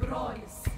Brolis.